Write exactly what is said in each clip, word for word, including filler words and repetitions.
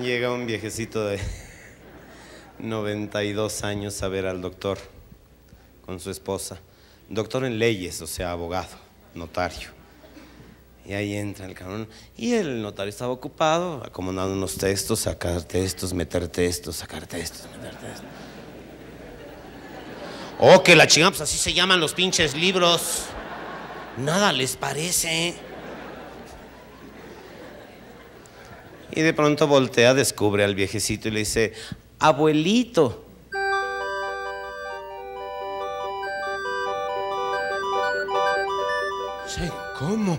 Llega un viejecito de noventa y dos años a ver al doctor con su esposa. Doctor en leyes, o sea, abogado, notario. Y ahí entra el cabrón. Y el notario estaba ocupado, acomodando unos textos, sacar textos, meter textos, sacar textos, meter textos. ¡Oh, que la chingada! Pues así se llaman los pinches libros. Nada les parece. Y de pronto voltea, descubre al viejecito y le dice: abuelito. Sí, ¿cómo?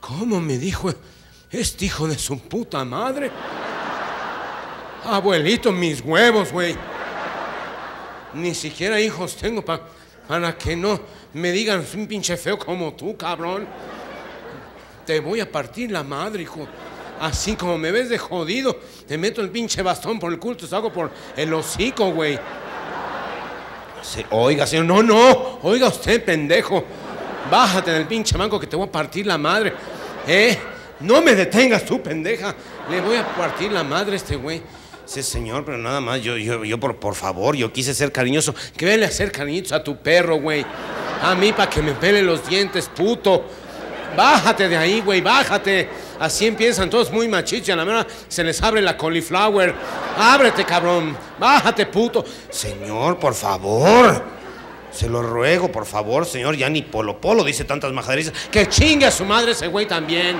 ¿Cómo me dijo este hijo de su puta madre? Abuelito, mis huevos, güey. Ni siquiera hijos tengo pa, para que no me digan un pinche feo como tú, cabrón. Te voy a partir la madre, hijo. Así como me ves de jodido, te meto el pinche bastón por el culo, te saco por el hocico, güey. Sí, oiga, señor, no, no. Oiga usted, pendejo. Bájate del pinche banco que te voy a partir la madre. ¿Eh? No me detengas tú, pendeja. Le voy a partir la madre a este güey. Sí, señor, pero nada más, yo, yo, yo por, por favor, yo quise ser cariñoso. Que venle a hacer cariñitos a tu perro, güey. A mí para que me pele los dientes, puto. Bájate de ahí, güey, bájate. Así empiezan todos muy machitos y a la mera se les abre la cauliflower. Ábrete, cabrón. Bájate, puto. Señor, por favor. Se lo ruego, por favor, señor. Ya ni Polo Polo dice tantas majaderizas. Que chingue a su madre ese güey también.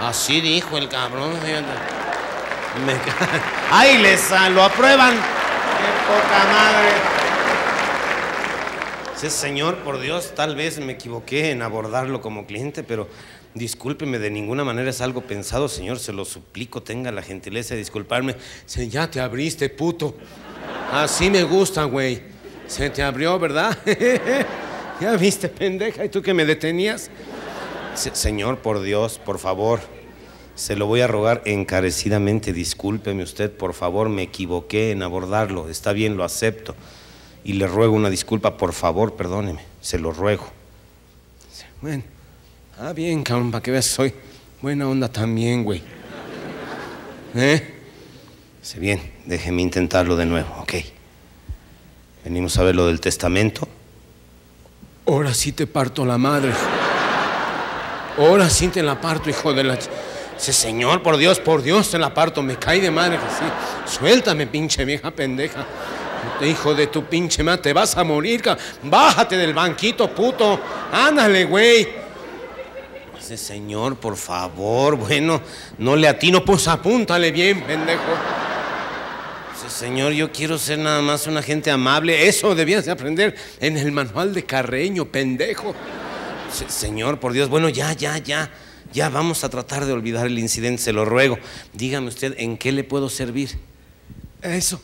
Así dijo el cabrón. Me... ¡Ay, les lo aprueban! ¡Qué poca madre! Sí, señor, por Dios, tal vez me equivoqué en abordarlo como cliente, pero discúlpeme, de ninguna manera es algo pensado, señor. Se lo suplico, tenga la gentileza de disculparme. Sí, ya te abriste, puto. Así me gusta, güey. Se te abrió, ¿verdad? Ya viste, pendeja, ¿y tú que me detenías? Se, señor, por Dios, por favor, se lo voy a rogar encarecidamente, discúlpeme usted, por favor, me equivoqué en abordarlo, está bien, lo acepto, y le ruego una disculpa, por favor, perdóneme, se lo ruego. Bueno, ah, bien, cabrón, para que veas, soy buena onda también, güey. ¿Eh? Sí, bien, déjeme intentarlo de nuevo, ok. Venimos a ver lo del testamento. Ahora sí te parto la madre. Ahora sí te la parto, hijo de la... Sí, señor, por Dios, por Dios te la parto. Me cae de madre que sí. Suéltame, pinche vieja pendeja. Hijo de tu pinche madre, te vas a morir, cabrón. Bájate del banquito, puto. Ándale, güey. Sí, señor, por favor, bueno, no le atino, pues apúntale bien, pendejo. Señor, yo quiero ser nada más una gente amable. Eso debías de aprender en el manual de Carreño, pendejo. Se, señor, por Dios, bueno, ya, ya, ya. Ya vamos a tratar de olvidar el incidente, se lo ruego. Dígame usted, ¿en qué le puedo servir? Eso,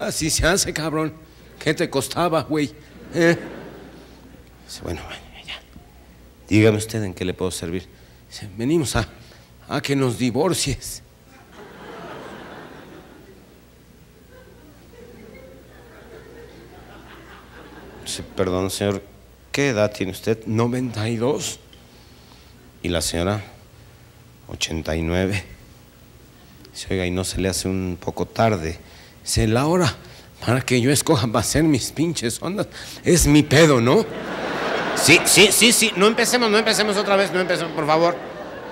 así se hace, cabrón. ¿Qué te costaba, güey? ¿Eh? Bueno, bueno, ya. Dígame usted, ¿en qué le puedo servir? Venimos a, a que nos divorcies. Sí, perdón, señor, ¿qué edad tiene usted? noventa y dos. ¿Y la señora? ochenta y nueve. Sí, oiga, ¿y no se le hace un poco tarde? Se la hora para que yo escoja para hacer mis pinches ondas. Es mi pedo, ¿no? Sí, sí, sí, sí. No empecemos, no empecemos otra vez, no empecemos, por favor.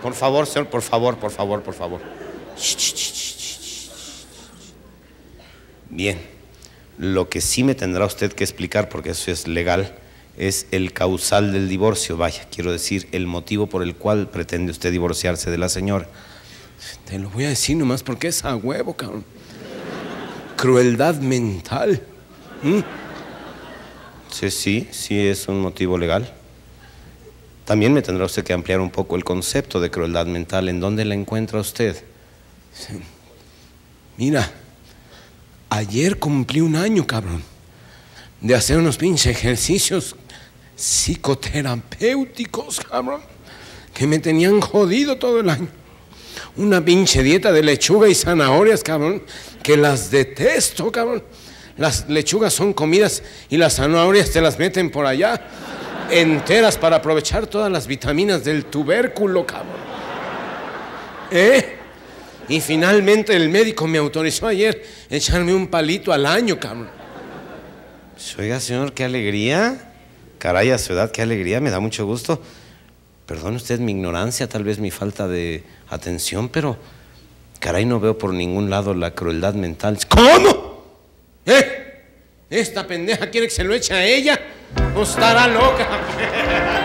Por favor, señor, por favor, por favor, por favor. Bien. Lo que sí me tendrá usted que explicar, porque eso es legal, es el causal del divorcio, vaya, quiero decir, el motivo por el cual pretende usted divorciarse de la señora. Te lo voy a decir nomás porque es a huevo, cabrón. Crueldad mental. ¿Mm? Sí, sí, sí es un motivo legal. También me tendrá usted que ampliar un poco el concepto de crueldad mental. ¿En dónde la encuentra usted? Sí. Mira... Ayer cumplí un año, cabrón, de hacer unos pinches ejercicios psicoterapéuticos, cabrón, que me tenían jodido todo el año. Una pinche dieta de lechuga y zanahorias, cabrón, que las detesto, cabrón. Las lechugas son comidas y las zanahorias te las meten por allá enteras para aprovechar todas las vitaminas del tubérculo, cabrón. ¿Eh? Y finalmente el médico me autorizó ayer echarme un palito al año, cabrón. Pues, oiga, señor, qué alegría. Caray, a su edad, qué alegría, me da mucho gusto. Perdone usted mi ignorancia, tal vez mi falta de atención, pero... caray, no veo por ningún lado la crueldad mental. ¿Cómo? ¿Eh? ¿Esta pendeja quiere que se lo eche a ella? ¿O estará loca?